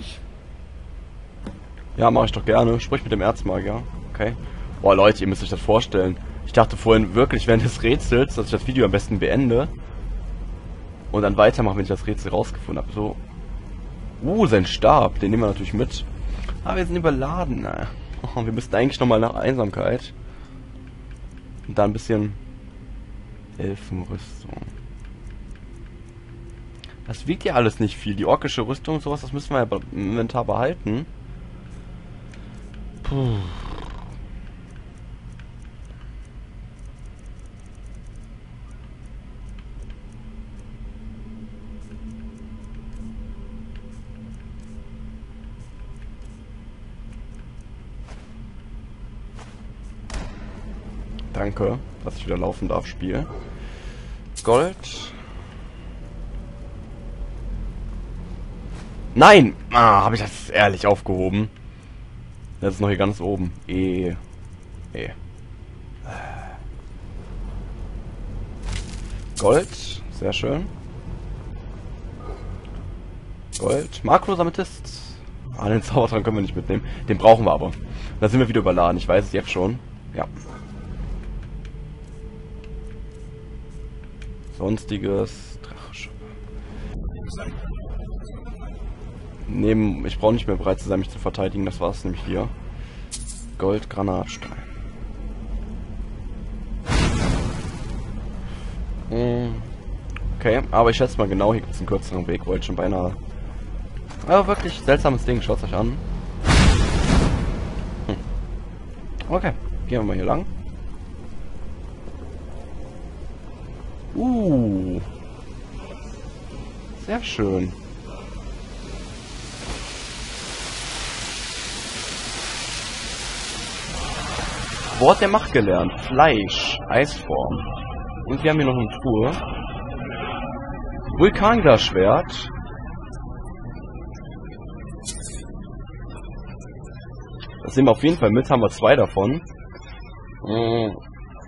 euch? Ja, mache ich doch gerne. Sprich mit dem Erzmagier. Okay. Boah, Leute, ihr müsst euch das vorstellen. Ich dachte vorhin wirklich während des Rätsels, dass ich das Video am besten beende. Und dann weitermachen, wenn ich das Rätsel rausgefunden habe. So. Sein Stab. Den nehmen wir natürlich mit. Ah, wir sind überladen. Oh, wir müssten eigentlich nochmal nach Einsamkeit. Und da ein bisschen... Elfenrüstung. Das wiegt ja alles nicht viel. Die orkische Rüstung und sowas, das müssen wir ja im Inventar behalten. Puh. Danke, dass ich wieder laufen darf, Spiel. Gold. Nein! Ah, habe ich das ehrlich aufgehoben. Das ist noch hier ganz oben. Gold. Sehr schön. Gold. Markloser Amethyst. Ah, den Zaubertrank können wir nicht mitnehmen. Den brauchen wir aber. Da sind wir wieder überladen. Ich weiß es jetzt schon. Ja. Sonstiges. Drachenschub. Neben. Ich brauche nicht mehr bereit zu sein, mich zu verteidigen. Das war's nämlich hier. Gold, Granatstein. Okay, aber ich schätze mal genau, hier gibt es einen kürzeren Weg. Wollte schon beinahe. Aber wirklich seltsames Ding. Schaut es euch an. Okay, gehen wir mal hier lang. Sehr schön. Wort der Macht gelernt. Fleisch. Eisform. Und wir haben hier noch eine Truhe. Vulkanglasschwert. Das nehmen wir auf jeden Fall mit. Haben wir zwei davon.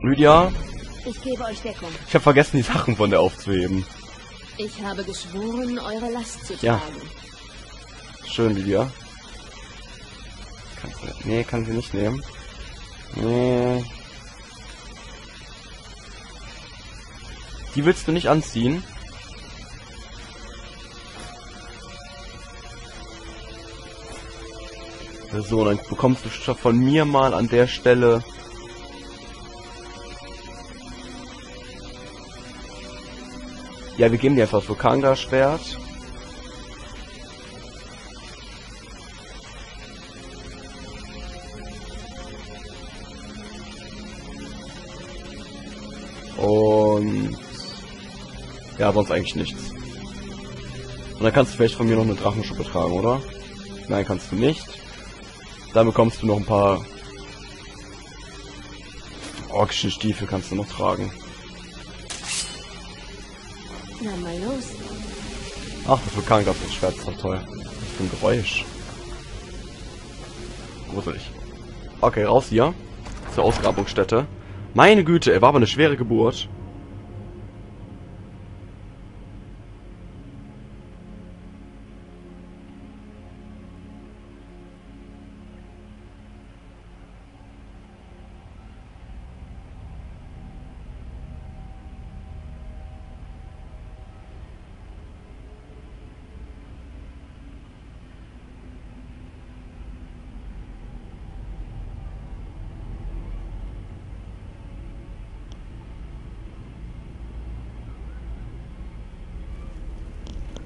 Lydia. Ich gebe euch Deckung. Ich habe vergessen, die Sachen von der aufzuheben. Ich habe geschworen, eure Last zu tragen. Ja. Schön, Lydia. Nee, kann sie nicht nehmen. Nee. Die willst du nicht anziehen? So, dann bekommst du von mir mal an der Stelle... Ja, wir geben dir einfach das Vulkanglasschwert. Und... Ja, sonst eigentlich nichts. Und dann kannst du vielleicht von mir noch eine Drachenschuppe tragen, oder? Nein, kannst du nicht. Dann bekommst du noch ein paar... orkische Stiefel kannst du noch tragen. Na mal los. Ach, das Vulkanglasschwert ist doch toll. Was für ein Geräusch. Gruselig. Okay, raus hier. Zur Ausgrabungsstätte. Meine Güte, er war aber eine schwere Geburt.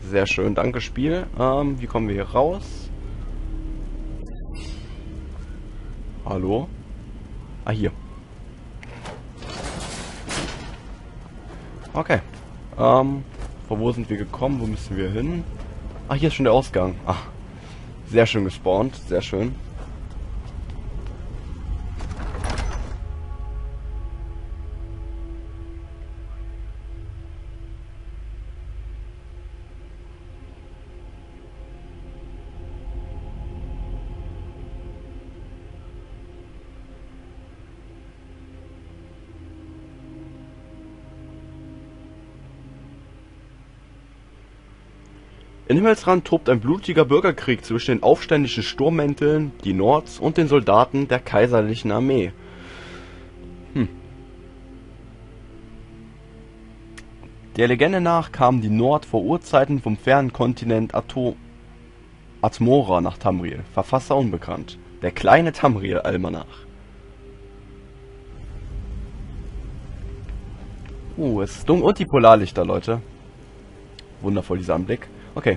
Sehr schön, danke Spiel. Wie kommen wir hier raus? Hallo? Ah, hier. Okay. Von wo sind wir gekommen? Wo müssen wir hin? Ah, hier ist schon der Ausgang. Ah, sehr schön gespawnt, sehr schön. In Himmelsrand tobt ein blutiger Bürgerkrieg zwischen den aufständischen Sturmmänteln, die Nords und den Soldaten der kaiserlichen Armee. Der Legende nach kamen die Nord vor Urzeiten vom fernen Kontinent Atmora nach Tamriel, Verfasser unbekannt. Der kleine Tamriel-Almanach. Es ist dunkel und die Polarlichter, Leute. Wundervoll, dieser Anblick. Okay.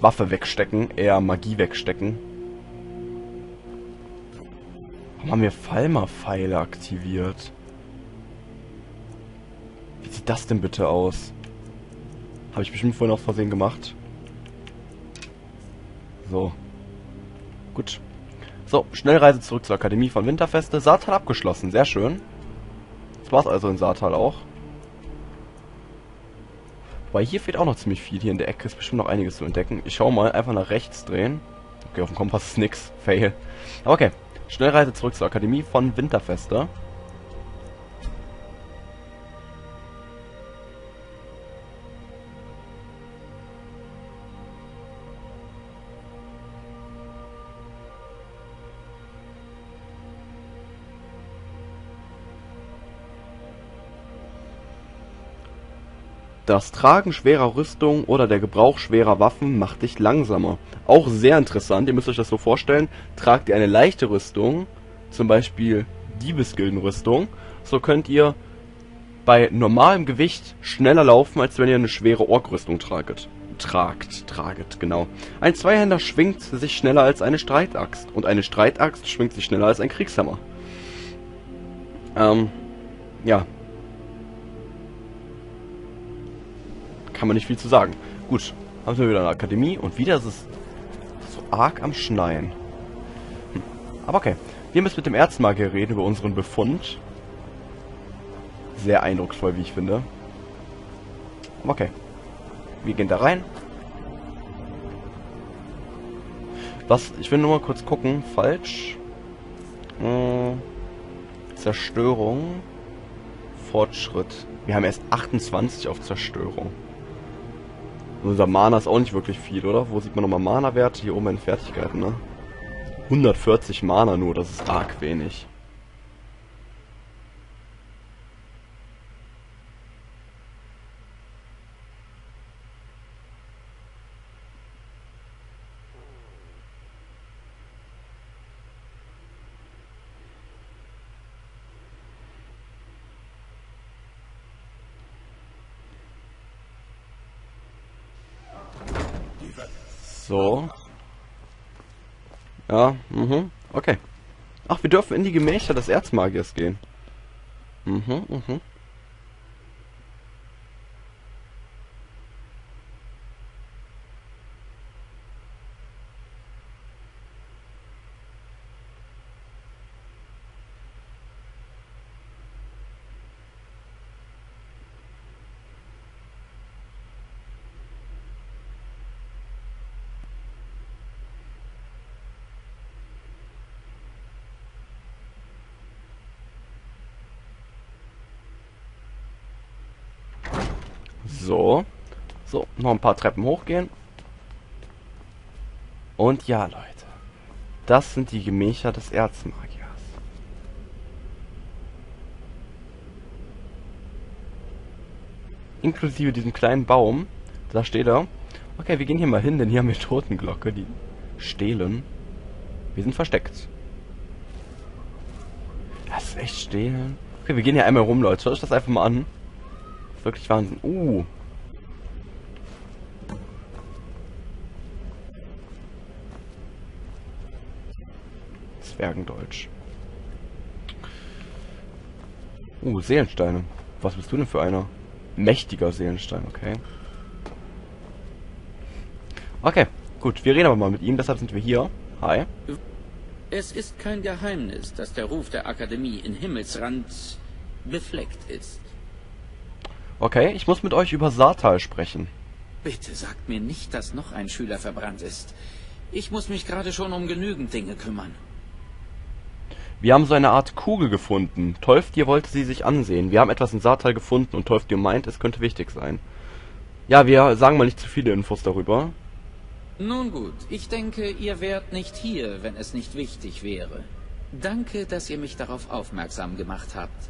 Waffe wegstecken, eher Magie wegstecken. Warum haben wir Falmer-Pfeile aktiviert? Wie sieht das denn bitte aus? Habe ich bestimmt vorhin aus Versehen gemacht. So. Gut. So, Schnellreise zurück zur Akademie von Winterfeste. Saatal abgeschlossen, sehr schön. Das war's also in Saatal auch. Weil hier fehlt auch noch ziemlich viel. Hier in der Ecke ist bestimmt noch einiges zu entdecken. Ich schau mal, einfach nach rechts drehen. Okay, auf dem Kompass ist nix. Fail. Aber okay. Schnellreise zurück zur Akademie von Winterfeste. Das Tragen schwerer Rüstung oder der Gebrauch schwerer Waffen macht dich langsamer. Auch sehr interessant, ihr müsst euch das so vorstellen. Tragt ihr eine leichte Rüstung, zum Beispiel Diebesgildenrüstung, so könnt ihr bei normalem Gewicht schneller laufen, als wenn ihr eine schwere Orkrüstung tragt. Genau. Ein Zweihänder schwingt sich schneller als eine Streitaxt. Und eine Streitaxt schwingt sich schneller als ein Kriegshammer. Ja. Kann man nicht viel zu sagen. Gut, haben wir wieder eine Akademie und wieder ist es so arg am Schneien. Aber okay, wir müssen mit dem Erzmagier reden über unseren Befund. Sehr eindrucksvoll, wie ich finde. Aber okay, wir gehen da rein. Was, ich will nur mal kurz gucken. Falsch. Zerstörung. Fortschritt. Wir haben erst 28 auf Zerstörung. Und unser Mana ist auch nicht wirklich viel, oder? Wo sieht man nochmal Mana-Werte? Hier oben in Fertigkeiten, ne? 140 Mana nur, das ist arg wenig. So. Ja, okay. Ach, wir dürfen in die Gemächer des Erzmagiers gehen. So. So, noch ein paar Treppen hochgehen. Und ja, Leute. Das sind die Gemächer des Erzmagiers. Inklusive diesem kleinen Baum. Da steht er. Okay, wir gehen hier mal hin, denn hier haben wir Totenglocke, die stehlen. Wir sind versteckt. Das ist echt stehlen. Okay, wir gehen hier einmal rum, Leute. Schaut euch das einfach mal an. Wirklich Wahnsinn. Zwergendeutsch. Seelensteine. Was bist du denn für einer? Mächtiger Seelenstein, okay. Okay, gut. Wir reden aber mal mit ihm, deshalb sind wir hier. Hi. Es ist kein Geheimnis, dass der Ruf der Akademie in Himmelsrand befleckt ist. Okay, ich muss mit euch über Saatal sprechen. Bitte sagt mir nicht, dass noch ein Schüler verbrannt ist. Ich muss mich gerade schon um genügend Dinge kümmern. Wir haben so eine Art Kugel gefunden. Tolfdir wollte sie sich ansehen. Wir haben etwas in Saatal gefunden und Tolfdir meint, es könnte wichtig sein. Ja, wir sagen mal nicht zu viele Infos darüber. Nun gut, ich denke, ihr wärt nicht hier, wenn es nicht wichtig wäre. Danke, dass ihr mich darauf aufmerksam gemacht habt.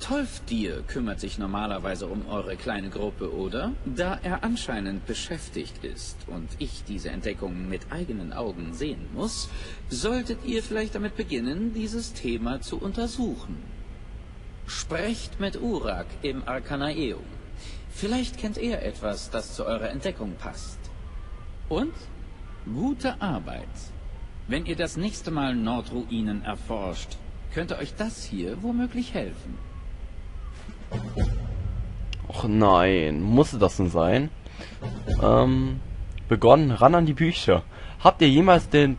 Tolfdir kümmert sich normalerweise um eure kleine Gruppe, oder? Da er anscheinend beschäftigt ist und ich diese Entdeckung mit eigenen Augen sehen muss, solltet ihr vielleicht damit beginnen, dieses Thema zu untersuchen. Sprecht mit Urag im Arkanaeum. Vielleicht kennt er etwas, das zu eurer Entdeckung passt. Und? Gute Arbeit. Wenn ihr das nächste Mal Nordruinen erforscht, könnte euch das hier womöglich helfen. Och nein, musste das denn sein? Begonnen, ran an die Bücher. Habt ihr jemals den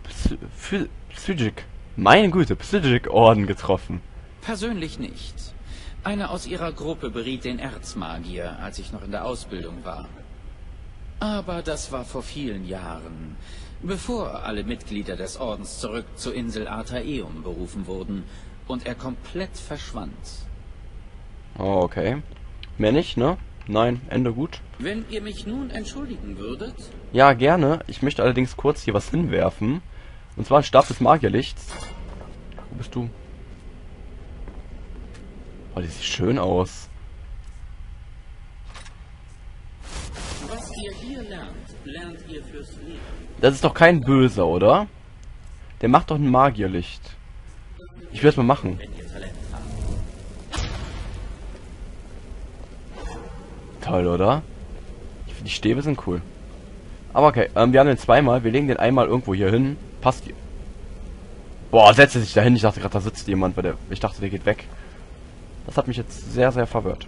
Psijik-Orden getroffen? Persönlich nicht. Einer aus ihrer Gruppe beriet den Erzmagier, als ich noch in der Ausbildung war. Aber das war vor vielen Jahren, bevor alle Mitglieder des Ordens zurück zur Insel Artaeum berufen wurden und er komplett verschwand. Oh, okay. Mehr nicht, ne? Nein, Ende gut. Wenn ihr mich nun entschuldigen würdet? Ja, gerne. Ich möchte allerdings kurz hier was hinwerfen. Und zwar ein Stab des Magierlichts. Wo bist du? Oh, die sieht schön aus. Was ihr hier lernt, lernt ihr fürs Leben. Das ist doch kein Böser, oder? Der macht doch ein Magierlicht. Ich will es mal machen. Toll, oder? Ich finde, die Stäbe sind cool. Aber okay, wir haben den zweimal. Wir legen den einmal irgendwo hier hin. Passt hier. Boah, setze dich da hin. Ich dachte gerade, da sitzt jemand. Ich dachte, der geht weg. Das hat mich jetzt sehr, sehr verwirrt.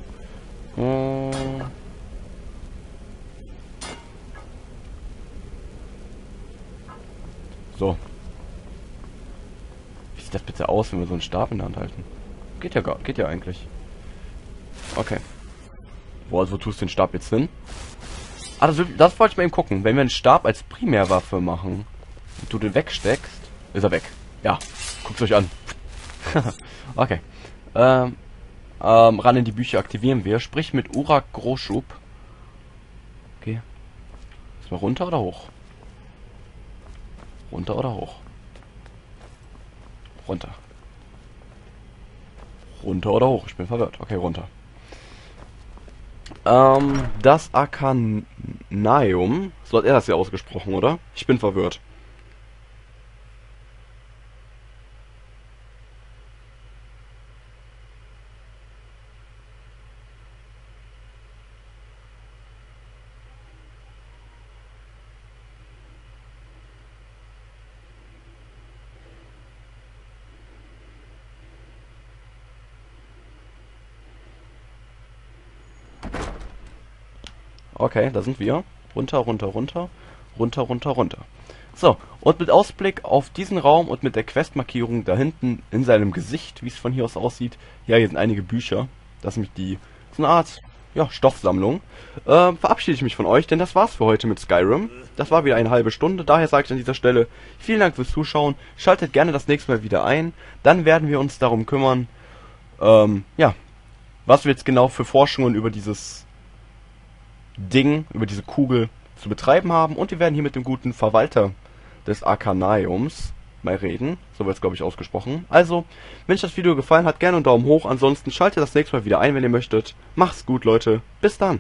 So. Wie sieht das bitte aus, wenn wir so einen Stab in der Hand halten? Geht ja gar, geht ja eigentlich. Okay. Boah, also wo tust du den Stab jetzt hin? Ah, das wollte ich mal eben gucken. Wenn wir einen Stab als Primärwaffe machen und du den wegsteckst, ist er weg. Ja, guckt euch an. Okay. Ran in die Bücher aktivieren wir. Sprich mit Urag gro-Shub. Okay. Ist mal runter oder hoch? Runter oder hoch? Runter. Runter oder hoch? Ich bin verwirrt. Okay, runter. Das Arkanaeum. So hat er das hier ausgesprochen, oder? Ich bin verwirrt. Okay, da sind wir. Runter, runter, runter. Runter, runter, runter. So, und mit Ausblick auf diesen Raum und mit der Questmarkierung da hinten in seinem Gesicht, wie es von hier aus aussieht. Ja, hier sind einige Bücher. Das ist nämlich so eine Art, ja, Stoffsammlung. Verabschiede ich mich von euch, denn das war's für heute mit Skyrim. Das war wieder eine halbe Stunde, daher sage ich an dieser Stelle vielen Dank fürs Zuschauen. Schaltet gerne das nächste Mal wieder ein. Dann werden wir uns darum kümmern, ja, was wir jetzt genau für Forschungen über dieses Ding, über diese Kugel zu betreiben haben, und wir werden hier mit dem guten Verwalter des Arkanaeums mal reden, so wird es glaube ich ausgesprochen. Also, wenn euch das Video gefallen hat, gerne einen Daumen hoch, ansonsten schaltet das nächste Mal wieder ein, wenn ihr möchtet. Macht's gut, Leute, bis dann!